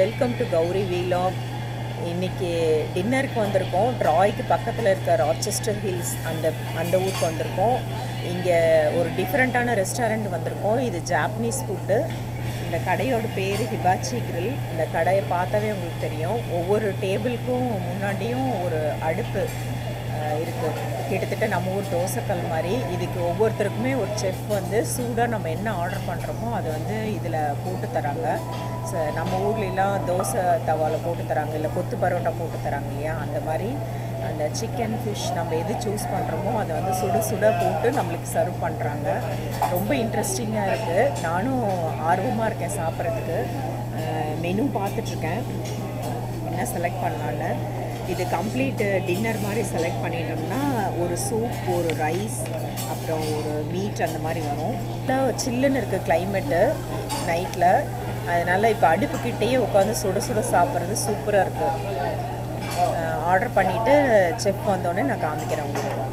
Welcome to Gowri vlog. இன்றைக்கி டின்னருக்கு வந்திருக்கோம். ட்ராய்க்கு பக்கத்தில் இருக்க ராச்செஸ்டர் ஹில்ஸ் அந்த ஊருக்கு வந்திருக்கோம். இங்கே ஒரு டிஃப்ரெண்ட்டான ரெஸ்டாரண்ட் வந்திருக்கோம். இது ஜாப்பனீஸ் ஃபுட்டு. இந்த கடையோட பேர் ஹிபாச்சி கிரில். இந்த கடையை பார்த்தாவே உங்களுக்கு தெரியும். ஒவ்வொரு டேபிளுக்கும் முன்னாடியும் ஒரு அடுப்பு இருக்குது. கிட்டத்தட்ட நம்ம ஊர் தோசைக்கல் மாதிரி. இதுக்கு ஒவ்வொருத்தருக்குமே ஒரு செஃப் வந்து சூடாக நம்ம என்ன ஆர்டர் பண்ணுறோமோ அது வந்து இதில் போட்டு தராங்க. நம்ம ஊர்லாம் தோசை தவாவில் போட்டு தராங்க, இல்லை கொத்து பரோட்டா போட்டு தராங்க இல்லையா, அந்த மாதிரி அந்த சிக்கன் ஃபிஷ் நம்ம எது சூஸ் பண்ணுறோமோ அதை வந்து சுட சுட போட்டு நம்மளுக்கு சர்வ் பண்ணுறாங்க. ரொம்ப இன்ட்ரெஸ்டிங்காக இருக்குது. நானும் ஆர்வமாக இருக்கேன் சாப்பிட்றதுக்கு. மெனு பார்த்துட்ருக்கேன் என்ன செலக்ட் பண்ணலான்னு. இது கம்ப்ளீட்டு டின்னர் மாதிரி செலக்ட் பண்ணிட்டோம்னா ஒரு சூப், ஒரு ரைஸ், அப்புறம் ஒரு மீட் அந்த மாதிரி வரும். சில்லுன்னு இருக்குது கிளைமேட்டு நைட்டில். அதனால் இப்போ அடுப்புக்கிட்டேயே உட்காந்து சுட சுட சாப்பிட்றது சூப்பராக இருக்குது. ஆர்டர் பண்ணிவிட்டு செக் வந்தோடனே நான் காமிக்கிறேன் உங்களுக்கு.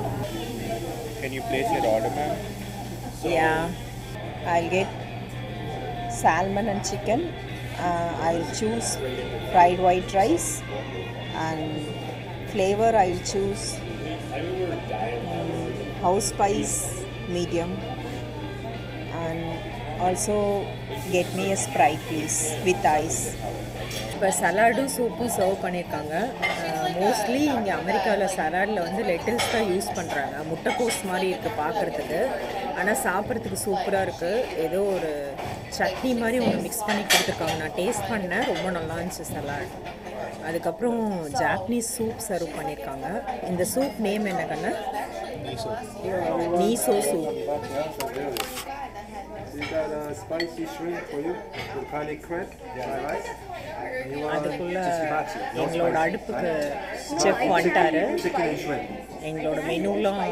Can you place your order, ma'am? Yeah. I'll get salmon and chicken. I'll choose fried white rice. And flavor I will choose house spice medium, and also get me a Sprite please with ice. இப்போ சலாடும் சூப்பும் serve பண்ணியிருக்காங்க. Mostly இங்கே அமெரிக்காவில் சலாடில் வந்து lettuce தான் use பண்ணுறாங்க. முட்டைக்கோஸ் மாதிரி இருக்குது பார்க்குறதுக்கு, ஆனால் சாப்பிட்றதுக்கு சூப்பராக இருக்குது. ஏதோ ஒரு சட்னி மாதிரி ஒன்று மிக்ஸ் பண்ணி கொடுத்துருக்காங்க. நான் டேஸ்ட் பண்ணேன், ரொம்ப நல்லா இருந்துச்சு சலாட். அதுக்கப்புறம் ஜாப்பனீஸ் சூப் சர்வ் பண்ணியிருக்காங்க. இந்த சூப் நேம் என்ன கண்ணா? Meso soup. அதுக்குள்ள எங்களோட அடுப்புக்கு செக் பண்ணிட்டாரு. எங்களோட மெனுலாம்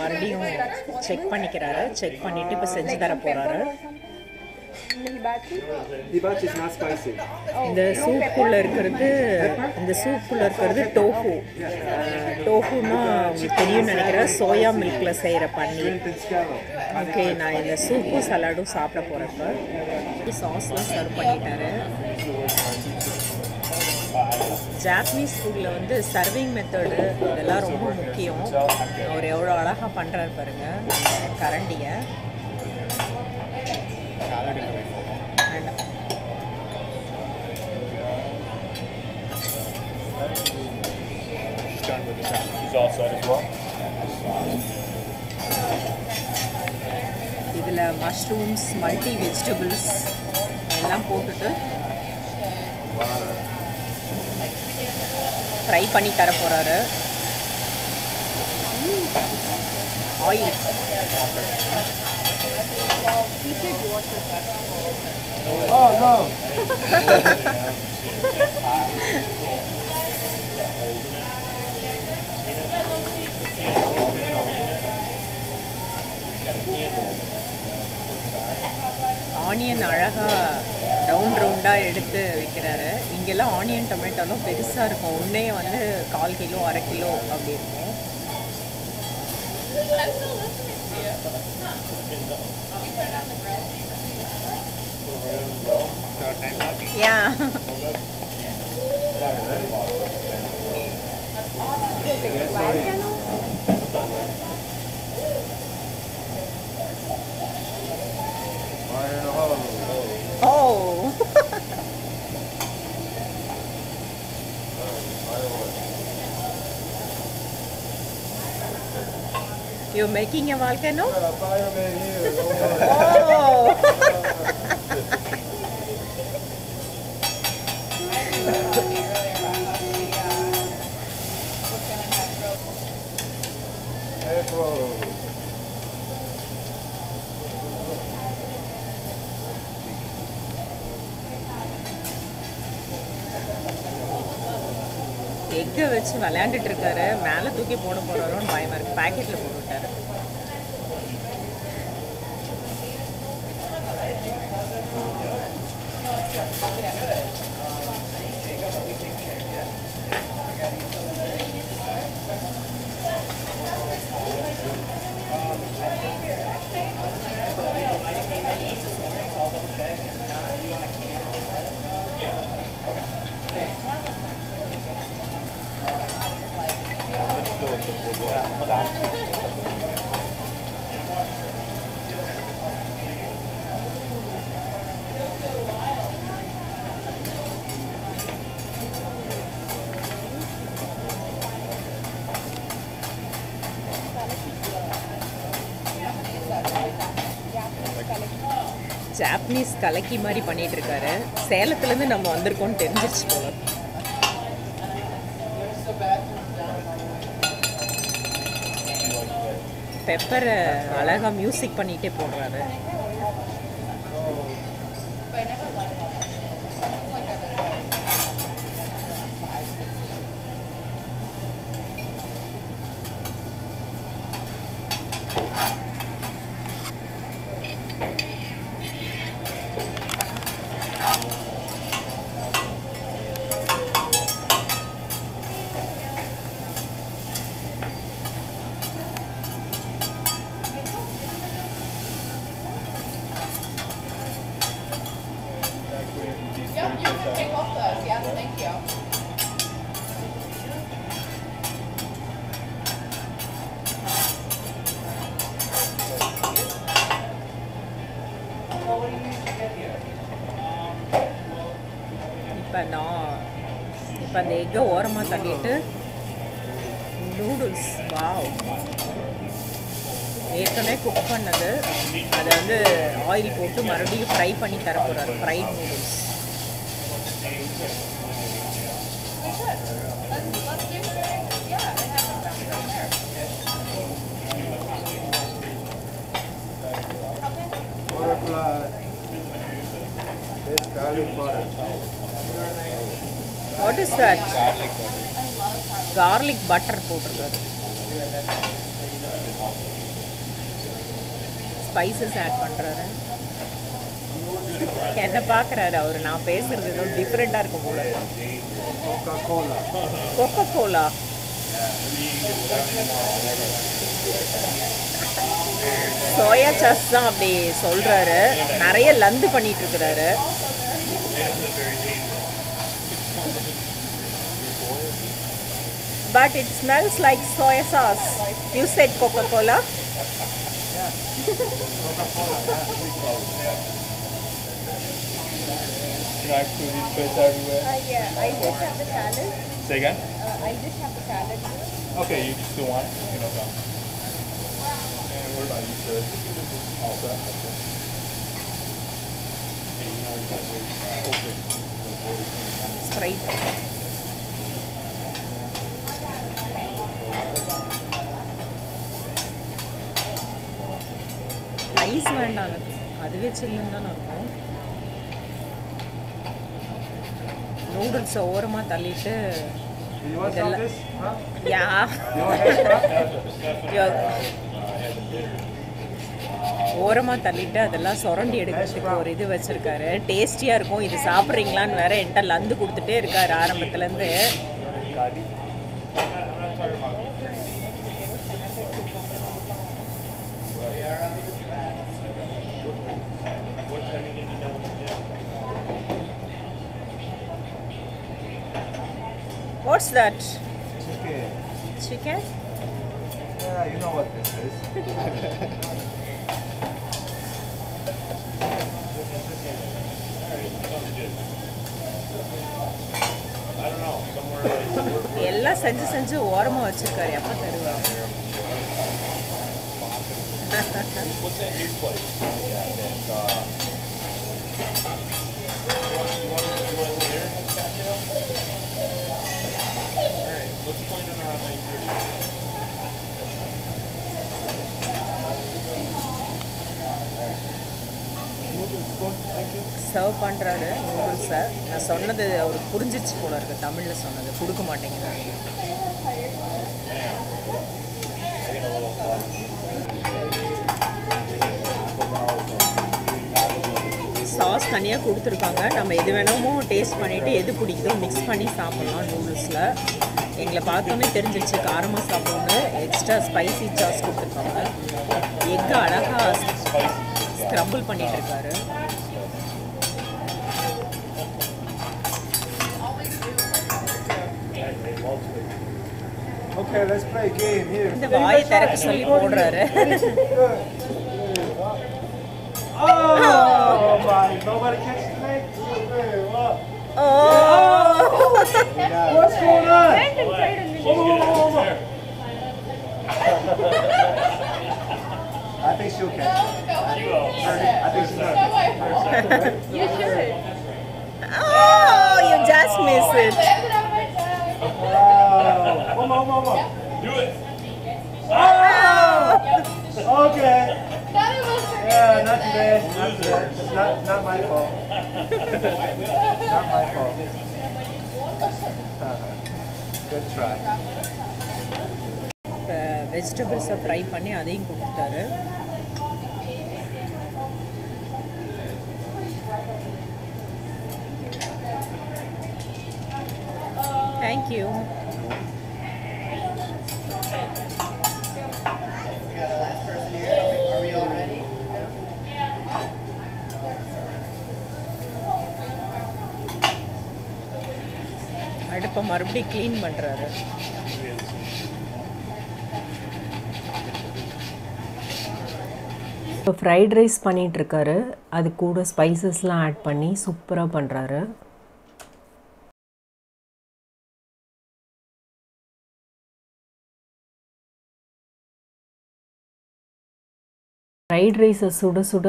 மறுபடியும் செக் பண்ணிக்கிறாரு. செக் பண்ணிட்டு இப்போ செஞ்சு தர போகிறாரு. இந்த சூப்புக்குள்ளே இருக்கிறது டோஃபு. டோஃபுன்னா உங்களுக்கு தெரியும்னு நினைக்கிறேன், சோயா மில்கில் செய்கிற பன்னீர். ஓகே, நான் இந்த சூப்பும் சலாடும் சாப்பிட போகிறப்ப சாஸ்லாம் சர்வ் பண்ணிட்டாரு. ஜாப்பனீஸ் ஃபுட்டில் வந்து சர்விங் மெத்தடு இதெல்லாம் ரொம்ப முக்கியம். அவர் எவ்வளோ அழகாக பண்ணுறாரு பாருங்கள் கரண்டியை. இதில் மஷ்ரூம்ஸ், மல்டி வெஜிடபிள்ஸ் எல்லாம் போட்டுட்டு ஃப்ரை பண்ணி தர போகிறாரு. ஆயில் ஆனியன் அழகாக ரவுண்டாக எடுத்து வைக்கிறாரு. இங்கெல்லாம் ஆனியன் டொமேட்டோலாம் பெருசாக இருக்கும். ஒன்றே வந்து 1/4 கிலோ 1/2 கிலோ அப்படி இருக்கும். You're making a volcano? Oh! எக்கை வச்சு விளையாண்டுட்டு இருக்காரு. மேலே தூக்கி போட போறாரோன்னு பயமா இருக்கு. பாக்கெட்ல போட்டு விட்டாரு. ஜாப்பனீஸ் கலக்கி மாதிரி பண்ணிட்டு இருக்காரு. சேலத்துலேருந்து நம்ம வந்திருக்கோம்னு தெரிஞ்சிருச்சு போல. பெப்பரை அழகாக மியூசிக் பண்ணிகிட்டே போடுறாரு. இப்போ அந்த எக்கை ஓரமாக தட்டிட்டு நூடுல்ஸ் வாவ், ஏற்கனவே குக் பண்ணது அதை வந்து ஆயில் போட்டு மறுபடியும் ஃப்ரை பண்ணி தரப்போகிறார். Fried noodles. What is that? Garlic butter போட்டுருக்காரு. ஸ்பைசஸ் ஆட் பண்ணுறாரு. என்ன பார்க்குறாரு அவர்? நான் பேசுகிறது ஏதோ டிஃப்ரெண்ட்டாக இருக்கும் போல. Coca Cola. சோயா சாஸ் தான் அப்படி சொல்கிறாரு. நிறைய லந்து பண்ணிட்டு இருக்கிறாரு. But it smells like soy sauce. You said Coca-Cola? Yeah. Coca-Cola. Snack to this place everywhere. Yeah, I just have the salad. Say again? I just have the salad. Okay, you just do one. Okay, no problem. And what about you, sir? Also, okay. Hey, you know you got to wait. Okay. Sprite. Ice வேண்டாங்க, அதுவே சில்லுன்னு தான் இருக்கும். நூடுல்ஸை ஓரமாக தள்ளிட்டு இதெல்லாம் யா ஓரமாக தள்ளிட்டு அதெல்லாம் சுரண்டி எடுக்கிறதுக்கு ஒரு இது வச்சுருக்காரு. டேஸ்டியாக இருக்கும். இது சாப்பிட்றீங்களான்னு வேறு என்கிட்ட லந்து கொடுத்துட்டே இருக்கார் ஆரம்பத்துலேருந்து. What's that? Chicken. Chicken? Yeah, you know what this is. I don't know. Somewhere. எல்லாம் செஞ்சு செஞ்சு ஓரமா வச்சிருக்காரு. எப்ப தருவா? What's that new place? Yeah, that's serve பண்ணுறாரு நூடுல்ஸை. நான் சொன்னது அவருக்கு புரிஞ்சிச்சு போல இருக்கு. தமிழில் சொன்னது கொடுக்க மாட்டேங்கிறாரு. சாஸ் தனியாக கொடுத்துருக்காங்க. நம்ம எது வேணாமோ டேஸ்ட் பண்ணிவிட்டு எது பிடிக்குதோ மிக்ஸ் பண்ணி சாப்பிட்லாம் நூடுல்ஸில். எங்களை பார்த்தோன்னே தெரிஞ்சிருச்சு காரமாக சாப்பிட்ணுன்னு. எக்ஸ்ட்ரா ஸ்பைசி சாஸ் கொடுத்துருக்காங்க. எக்கு அழகாக ஸ்க்ரம்பிள் பண்ணிகிட்ருக்காரு. Okay, let's play a game here. Oh my, nobody catches it. Oh! What's going on? Oh. I think she'll catch it. I think she's not. You should. Oh, you just missed it. Wow. One more, one more. Do it. Oh! Okay. Yeah, not today. Not today. Not my fault. Not my fault. Good try. Vegetables are fry panni adeyum koduttaru. Thank you. அடுப்பை மறுபடியும் clean பண்ணுறாரு. இப்போ fried rice பண்ணிகிட்ருக்காரு. அது கூட ஸ்பைசஸ்லாம் add பண்ணி சூப்பராக பண்ணுறாரு. Fried ரைஸை சுட சுட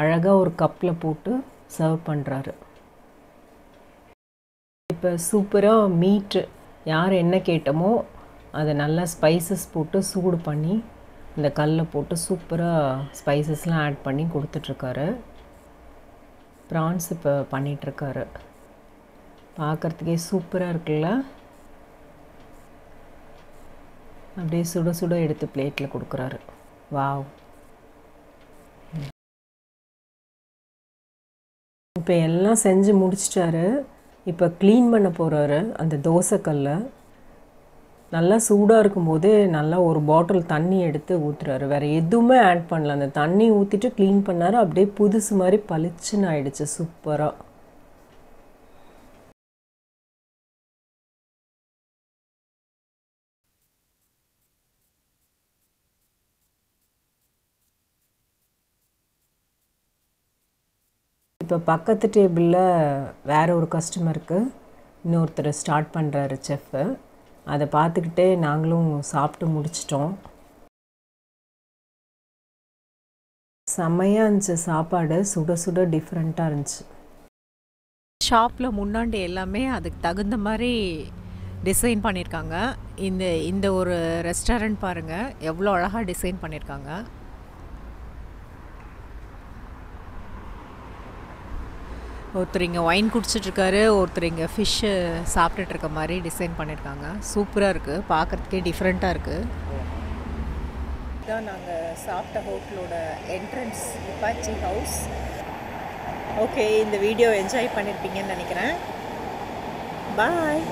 அழகாக ஒரு கப்பில் போட்டு சர்வ் பண்ணுறாரு. இப்போ சூப்பராக மீட்டு யார் என்ன கேட்டோமோ அதை நல்லா ஸ்பைசஸ் போட்டு சூடு பண்ணி இந்த கல்லை போட்டு சூப்பராக ஸ்பைசஸ்லாம் ஆட் பண்ணி கொடுத்துட்ருக்காரு. ப்ரான்ஸ் இப்போ பண்ணிகிட்ருக்காரு. பார்க்குறதுக்கே சூப்பராக இருக்குல்ல? அப்படியே சுட சுட எடுத்து பிளேட்டில் கொடுக்குறாரு. வாவ்! இப்போ எல்லாம் செஞ்சு முடிச்சிட்டாரு. இப்போ க்ளீன் பண்ண போகிறாரு அந்த தோசைக்கல்லை. நல்லா சூடாக இருக்கும்போது நல்லா ஒரு பாட்டில் தண்ணி எடுத்து ஊற்றுறாரு. வேறு எதுவுமே ஆட் பண்ணல. அந்த தண்ணி ஊற்றிட்டு க்ளீன் பண்ணார். அப்படியே புதுசு மாதிரி பளிச்சுன்னு ஆயிடுச்சு. சூப்பராக இப்போ பக்கத்து டேபிளில் வேறு ஒரு கஸ்டமருக்கு இன்னொருத்தர் ஸ்டார்ட் பண்ணுறாரு செஃப்பு. அதை பார்த்துக்கிட்டே நாங்களும் சாப்பிட்டு முடிச்சிட்டோம். செம்மையாக இருந்துச்சு சாப்பாடு. சுட சுட டிஃப்ரெண்ட்டாக இருந்துச்சு. ஷாப்பில் முன்னாடி எல்லாமே அதுக்கு தகுந்த மாதிரி டிசைன் பண்ணியிருக்காங்க. இந்த ஒரு ரெஸ்டாரண்ட் பாருங்கள் எவ்வளோ அழகாக டிசைன் பண்ணியிருக்காங்க. ஒருத்தர் இங்கே ஒயின் குடிச்சிட்ருக்காரு, ஒருத்தர் இங்கே ஃபிஷ்ஷு சாப்பிட்டுட்ருக்க மாதிரி டிசைன் பண்ணியிருக்காங்க. சூப்பராக இருக்குது, பார்க்குறதுக்கே டிஃப்ரெண்ட்டாக இருக்குது. இதுதான் நாங்கள் சாப்பிட்ட ஹோட்டலோட என்ட்ரன்ஸ், இப்பாச்சி ஹவுஸ். ஓகே, இந்த வீடியோ என்ஜாய் பண்ணியிருப்பீங்கன்னு நினைக்கிறேன். பாய்.